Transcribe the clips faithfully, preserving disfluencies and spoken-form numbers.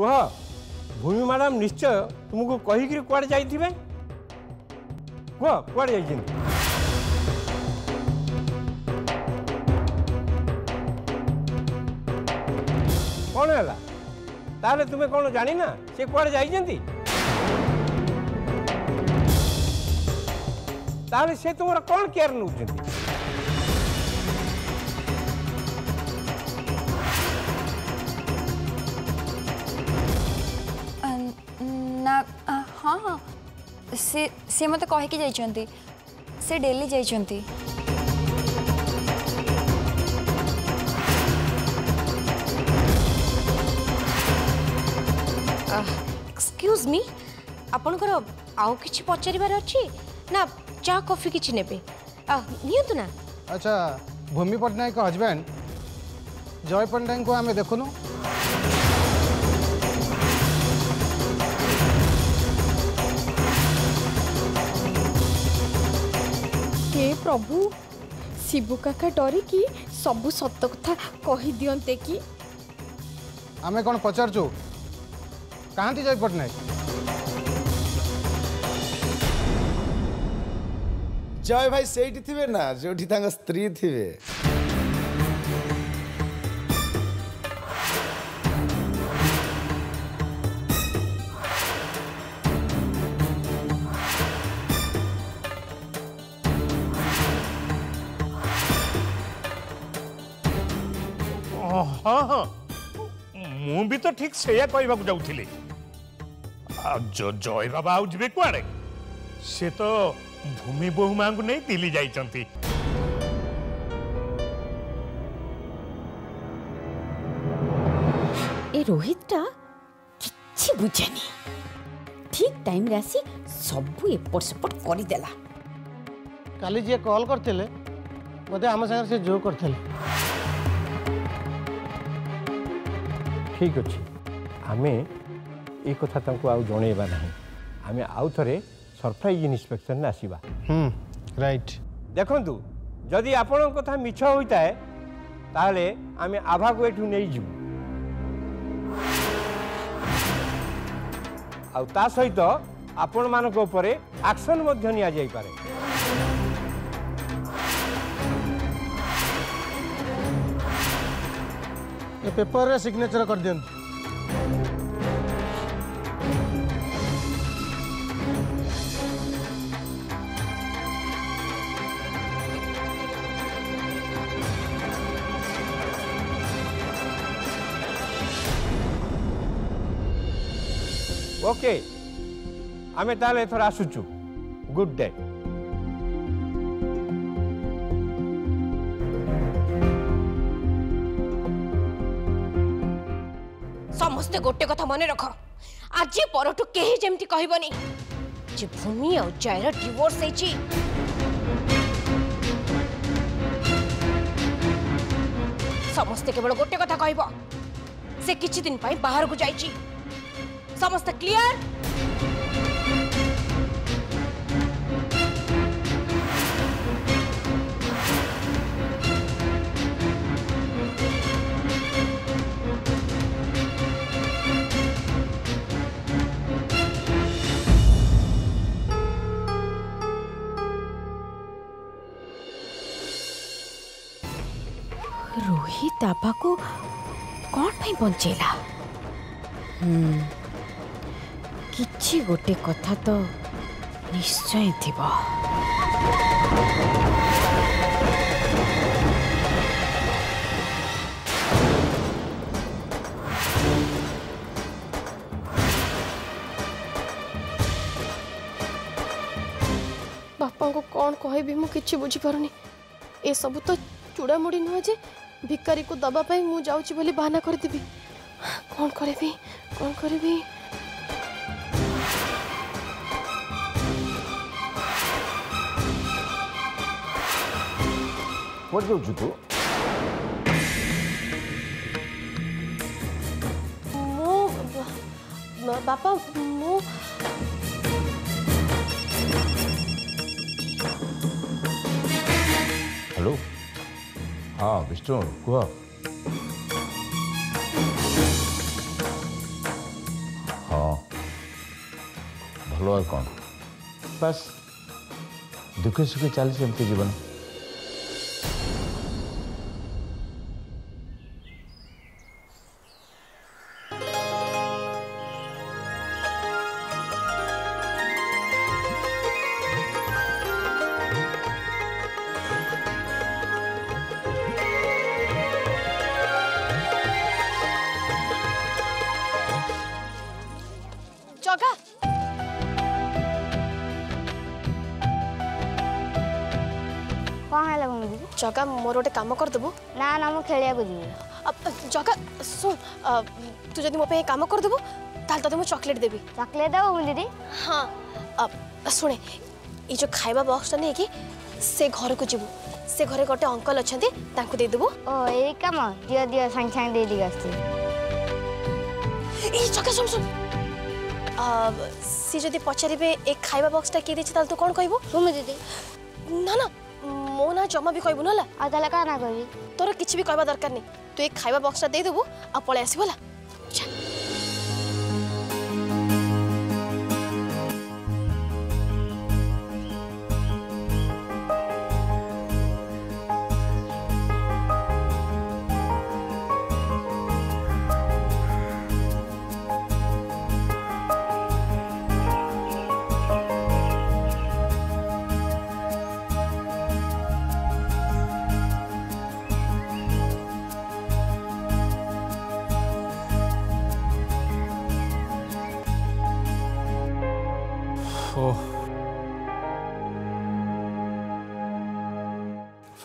कह भूमि मैडम निश्चय तुमको कहीकि कुआड़े जाइथिबे कह कुआड़े जाइथिबे कौन हैला ताले तुमे कौन जानी ना से कुआड़े जाइजेंती ताले से तुमरा कौन केयर नउजेंती हाँ हाँ से से मत कह से डेली जाइंती एक्सक्यूज मी आपण आउ कि पचार अच्छी ना चा कॉफी किसी ने ना। अच्छा भूमि पट्टनायक हजबैंड जय पट्टनायक को आम देखुन प्रभु शिव काका डरी कि सबू सत कथा कही दियंते कि आमे कौन पचारचु कहाँती जय पट्टनायक जय भाई सेठी थिबे ना जोठी तांग स्त्री थिबे हाँ हाँ मु भी तो ठीक से जाऊली जय बाबा आउे कुआड़े से तो भूमि बोहू माँ को नहीं दिल्ली जाइंती ए रोहितटा किसी बुझेनी ठीक टाइम आसी सबू एपट सेपट करदेला काली जी कॉल करते बोधे आम सागर से जो करते ठीक अच्छे आमे ये कथा तांको आउ जणैबा नहीं आमे आउ थरे सरप्राइज इन्स्पेक्शन आसीबा हम्म राइट देखंतु जदि आपन कथा मिछ होइता है ताले आमे आभा को एठु नै जिवु आउ ता सहित आपन मानको उपरे एक्शन मध्य निया जाई पारे पेपर रे सिग्नेचर कर दियन ओके आमे ताले थोड़ा आसुचु गुड डे समस्ते गोटे कथा मन रख आज पर जमती कहबनी जे भूमि और जयर डिवोर्स होती समस्ते केवल गोटे कथा कहबो से किछि दिन पाई बाहर को जाइछि समस्त क्लियर रोहित आबा को कौन भाई बचेला किछि गोटे कथा तो निश्चय थिबो बापा को कौन कहबी मु किछि बुझी पारुनी ए सब तो चुड़ा मुड़ी न जे भिकारी को दबा पाई मु जाउची बोली बहाना कर देबी कौन करबी कौन करबी व्हाट डू यू डू मु बापा मु हेलो हाँ विष्णु कह भलो और कौन बस दुखे सुखे चलती एमती जीवन। जगा मोर गोटे काम करदेबू ना ना मु खेलिया बुझी जगा सुन तू जदि मो पे काम करदेबू ताल तते मु चॉकलेट देबी चॉकलेट दो दीदी। हां सुने ई जो खाइबा बॉक्स नै कि से घर को जीवू से घरे गोटे अंकल अछंती तांको दे देबू ओ ए काम दिया दिया संग संग दे दी गस्ती ई जगा सुन सुन अब सी जदि पछारीबे एक खाइबा बॉक्स ता के देछि ताल तू कोन कहबो सुन दीदी ना ना मो ना जमा भी कहबू ना आदला का ना कहबी तोर किछ भी कहबा दरकार नहीं तू एक खाइबा बॉक्स दे देबू आ पळे आसी होला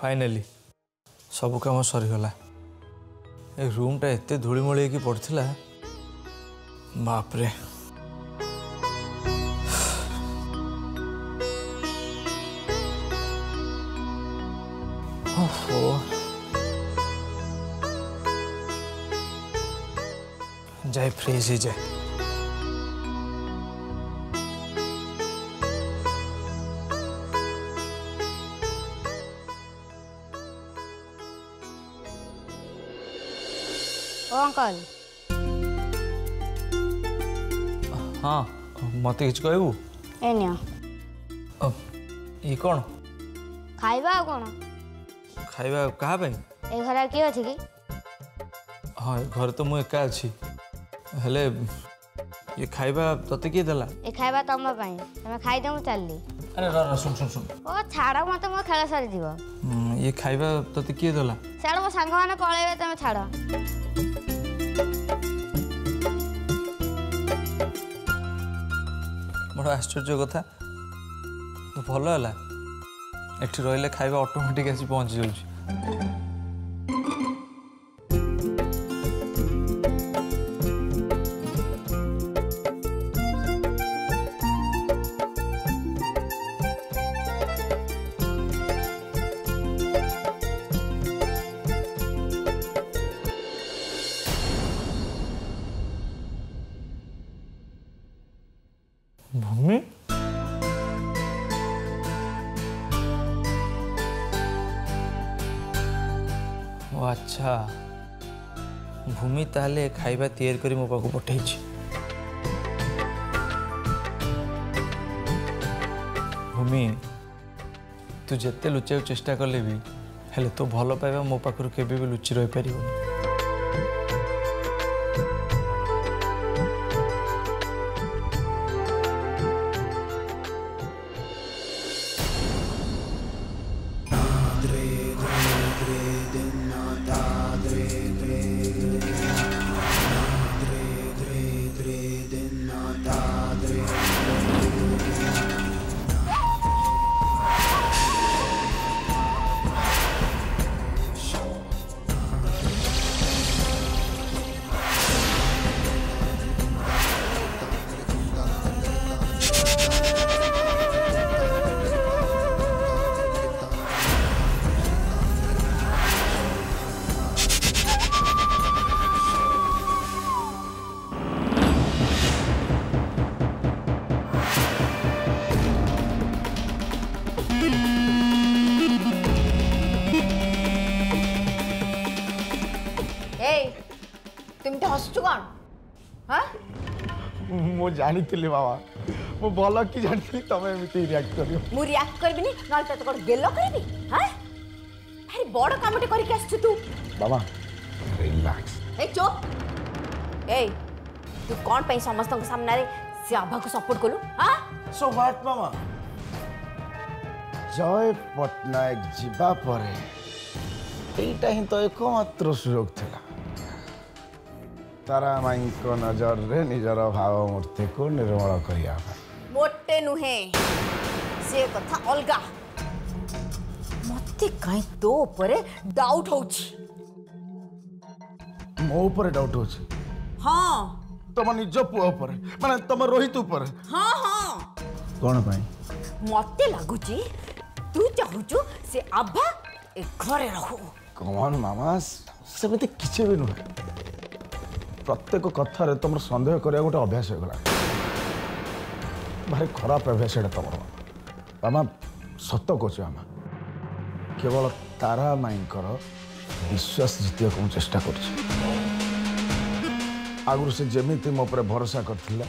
फाइनाली सब कम सरीगला ए रूमटा एत धूमूल की पड़ा बापरे जाए फ्रेश ही जाए अंकल। हाँ मत कि कहू ये कौन खाइबा कौन खाइबा क्या घर किए अच्छी कि हाँ घर तो मुझे एका अच्छी हेले ये खाइबा तते किए देला ये खाइबा तुम तुम खाईदेव चल अरे र सुन सुन सुन ओ छाड़ मत मो खेल सारी जीव ये खाइबा तते किए देला छाड़ मो सांग माने पळेबे तुम छाड़ बड़ा आश्चर्य कथा तो भल है एट रे खाइबा ऑटोमेटिक आसी पहुंच जाऊँ भूमि अच्छा भूमि ताले खाइबा तैयार करी मो पाखु पठे भूमि तू जिते लुचाई चेष्टा कले भी हेले तो भल पाइबा मो पाखु के भी लुचि रही पारिबो जानी बाबा मो भल कि जानती तमे एमिति रिएक्ट करियो मु रिएक्ट करबिनी नल त कोन गेलो करबी हां अरे बड़ कामटे करी के आछथु तू बाबा रिलैक्स ए चो ए तू कोन पे समस्त के सामने रे से आभा को सपोर्ट करलु हां सो व्हाट मामा जय पटनायक जीवा परे एटा ही तो एकमात्र सुयोग थिला तारा माई को नजर रे निजर भाव मूर्ति को निर्मल करिया मोटे नुहे से कथा अलगा मते काई तो ऊपर डाउट होची मो ऊपर डाउट होची हां तम निज पुआ ऊपर माने तम रोहित ऊपर हां हां कोन पाई मते लागुची तू चाहुचू से आभा ए घरे रहो कमान मामा सबते किछे भी नु प्रत्येक कथार तुम सन्देह कर गोटे अभ्यास हो गला भारी खराब अभ्यास तुम मामा सत कौच मामा केवल तारा माई विश्वास जितने को चेष्टा कर से जमी मो पर भरोसा करथिला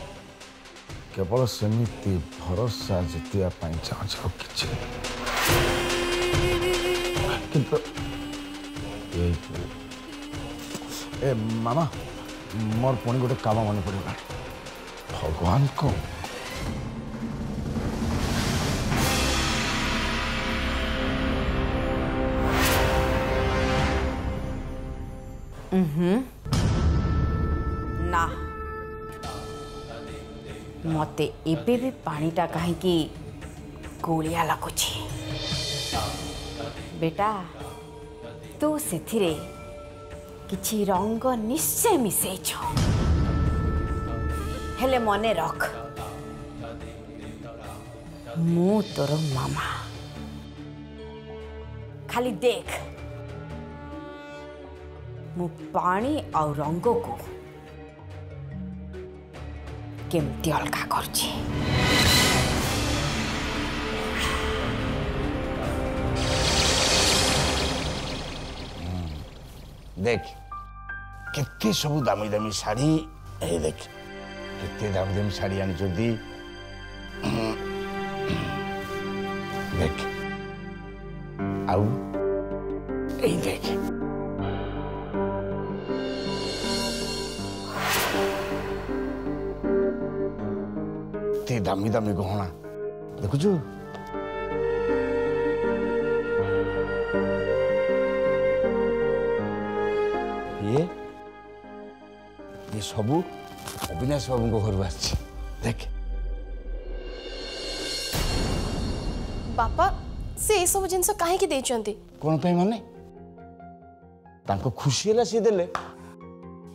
केवल सेमती भरोसा जितने चाहू कि किंतु ए मामा मोर पुणी गोटे काम मन पड़ेगा भगवान को ना मते एबे भी पानीटा कहीं गोलिया लगुच बेटा तू से किछि रंग निश्चय मिसे छो हेले मने रख मु तोर मामा खाली देख मु पानी और रंग को केमती अलगा करछि देख कितने सब दामी दामी शाड़ी ए देख कितने दामी दामी शाड़ी आनी चुदी देख आउ ए देख कितने दामी दामी गहना देखो जो ये सब अविनाश बाबू घर देख बापा से ये सब जिनस कहीं दे कौन पे माने तांको खुशी है सी देले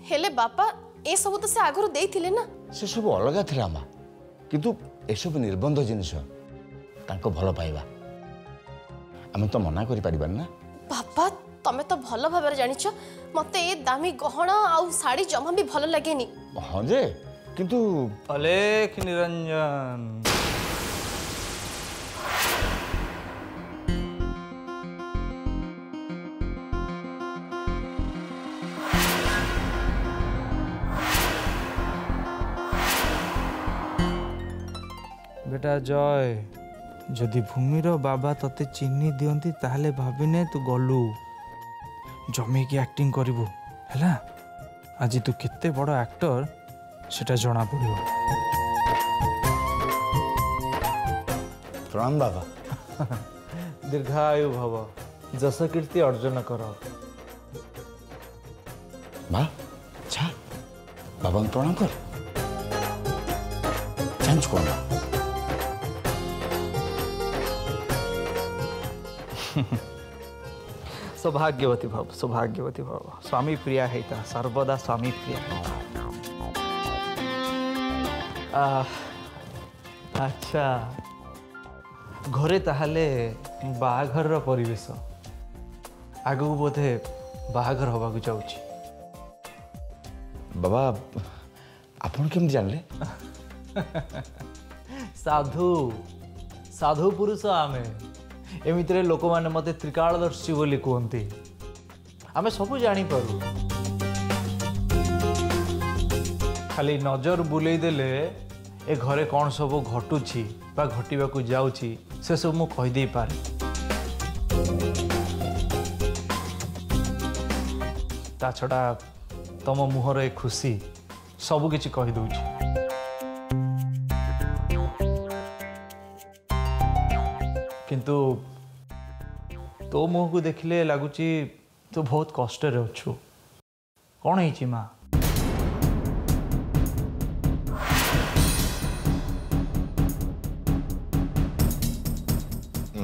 हेले बापा ये सब तो से आगर दे थिले ना से सब अलग थिला मां किंतु ए सब निर्बंध जिनस तांको भलो पाइबा आमे तो मना करि परिबा ना बापा तमे तो भल भाव जाच मत ये दामी गहना आउ साड़ी जमा भी भल लगे हाँ जे किंतु अलेख निरंजन बेटा जय जदि भूमिर बाबा तते चिन्ह दियंती ताहले भाविने तू गलु जमी की एक्टिंग करू है आज तू केते बड़ एक्टर सेटा जना पड़ो प्रणाम बाबा दीर्घायु भव जस कीर्ति अर्जन कर माँ छा बाबा प्रणाम कर चेंज कर सौभाग्यवती भाव सौभाग्यवती भाव स्वामी प्रिया हैता सर्वदा स्वामी प्रिया अच्छा घरे ताहले बाघर परिवेश आगु बोधे बाघर होगा जाऊँगी बाबा आपन केम जानले साधु साधु पुरुष आमे एमितरे लोक मैंने मत त्रिकालदर्शी बोली कहते आम सब जापर खाली नजर बुले देले ए घरे कौन सब घटुची बा घटवाक जाऊँगी से सब मु कहीदे पारे। ता छड़ा तुम मुहर ए खुशी सबकिछि कहीदे। किंतु तो मुह को देखिले लगुच तो बहुत कष्ट अच्छु कौन है माँ।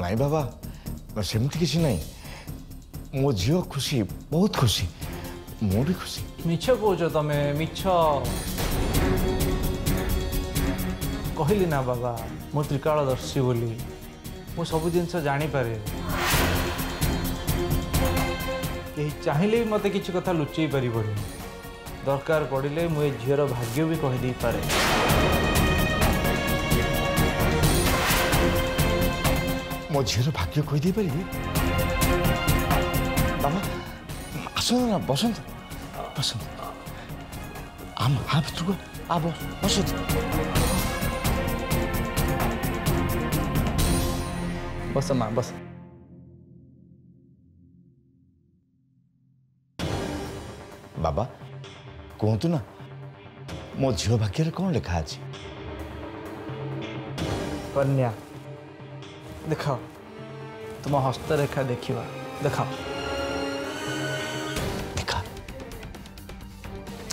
नहीं बाबा सेमती किसी नहीं, मो झियो खुशी बहुत खुशी, मो भी खुशी। मिछ कौच तमें मिछ कहली ना बाबा, मो त्रिकालदर्शी बोली मु सब जिनस जापे, कहीं चाहिए भी मत कि कथा लुचे पार दरकार पड़े मु झीर भाग्य भी कहीदे पारे। मो झीर भाग्य कहीदे पारि बाबा। आसना बसंत बसंत आम हाँ भितर आ बसंत बस माँ बस। बाबा कहतु ना मो झील भाग्य कौन लिखा अच्छे कन्या देखाओ तुम हस्तरेखा देखा देखाओ देखा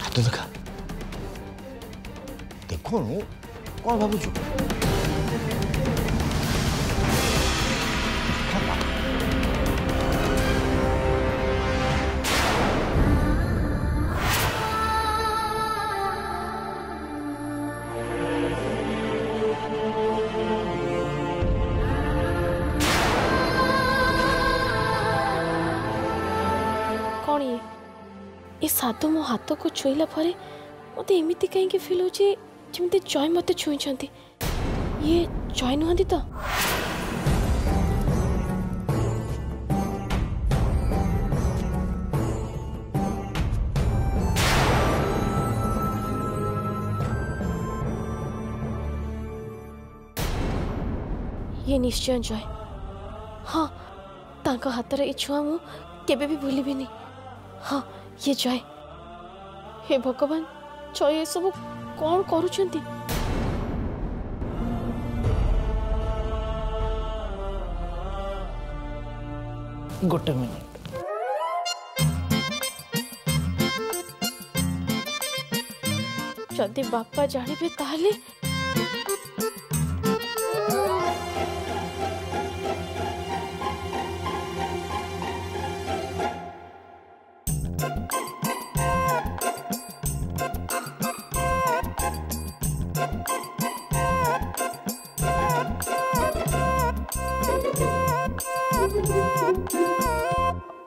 हाथ देखा देखो कौन भावुचु साधु मो हाथ को छुईला पर मत एमती कहीं फिल हो जय मत छुई ये जय नुहति तो ये निश्चय जय। हाँ तांका हाथ रे छुआ मु केबे भी भूल भी नहीं। हाँ ये जय। हे भगवान जय ये सब कौन करुछंती। गोटे मिनट जदि बापा जानिबे ताहले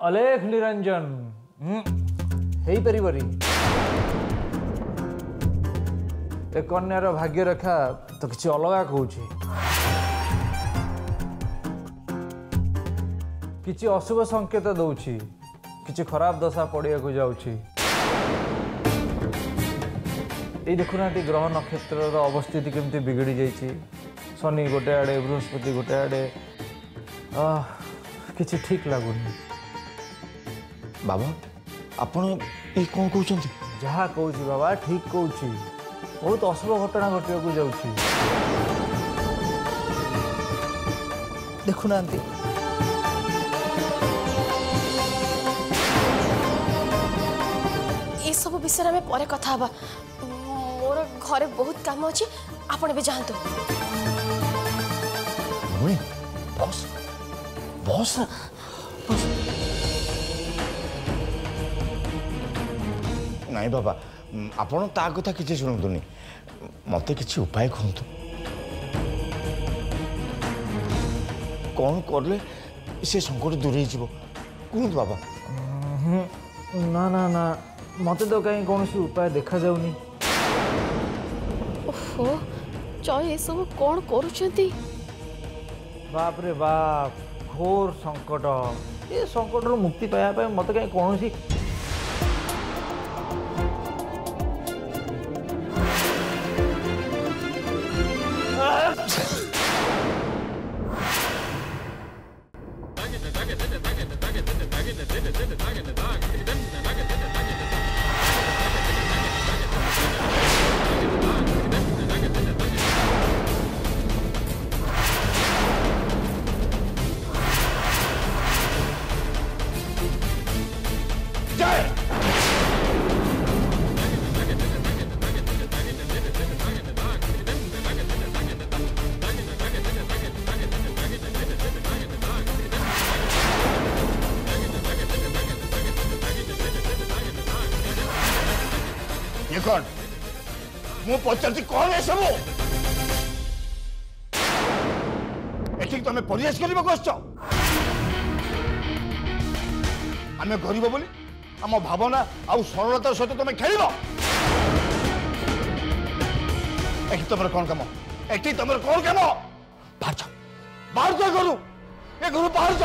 अलेख निरंजन हे परिवारी ए कन्यार भाग्य रेखा तो किसी अलग कौच कि अशुभ संकेत दौची कि खराब दशा पड़िया को जाऊँगी। ये देखुना ग्रह नक्षत्र अवस्थिति केमती बिगड़ी जाइए, शनि गोटे आड़े बृहस्पति गोटे आड़े किसी ठीक लगुनि। बाबा आपण कौन कौन जहाँ कौन बाबा ठीक कौन बहुत अशुभ घटना घटा को जाऊँगी। देखुना ये सब विषय में पर कथा हवा, मोर घरे बहुत काम अच्छे आपण भी जातु। बस बस नहीं बाबा आपण ता कथा किसी शुणुनि मत किसी उपाय कहतु कौन करले से संकट दूरे जीव कहतु बाबा। ना ना ना मत तो कहीं कौन उपाय देखा जाऊनी। ओहो जय ये सब कौन करुछंती। बाप रे बाप घोर संकट, ये संकट रु मुक्ति पाया मत कहीं कौन सी ମୁଁ ପଚାରୁଛି କଣ ଏ ସବୁ? ଏଠିକି ତମେ ପରିବେଶ କରିବାକୁ ଆସିଛ। ଆମେ ଗରିବ ବୋଲି ଆମ ଭାବନା ଆଉ ସରଳତାର ସହିତ ତମେ ଖେଳିବ। ଏଠି ତମର କଣ କାମ? ଏଠି ତମର କଣ କାମ? ବାହାରଛ ବାହାରଛ ଘରୁ ଏ ଘରୁ ବାହାରଛ।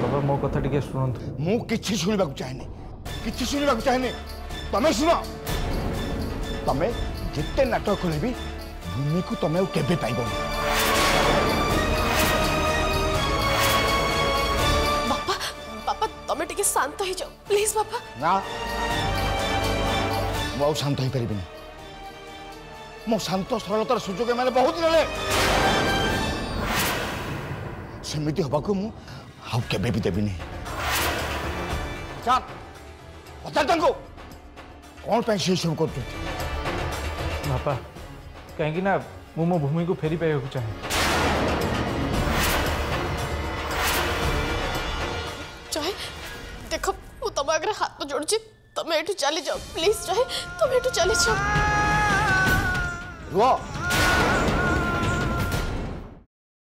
बाबा मो कथा टिके सुनंतु मु किछि सुनिबाकु चाहेनी किछि सुनिबाकु चाहेनी तमे सुनो तमे जिते नाटक करबी भूमि को तमे केबे पाइबो बाबा बाबा तमे टिके शांत हो जाओ प्लीज बाबा ना मो शांत होई परिबिनी मो शांत सरलतार सुजोगे माने बहुत नले समिति हबाकु मु हाउ के बेबी देबी नहीं साथ बता तंगो कौन पैसे सब करते बापा कहेंगे ना मुमो भूमि को फेरी पे हो चाहे चाहे देखो वो तब अगर हाथ तो जोड़ जी तब मैं एठू चली जाओ प्लीज चाहे तब एठू चली जाओ रुआ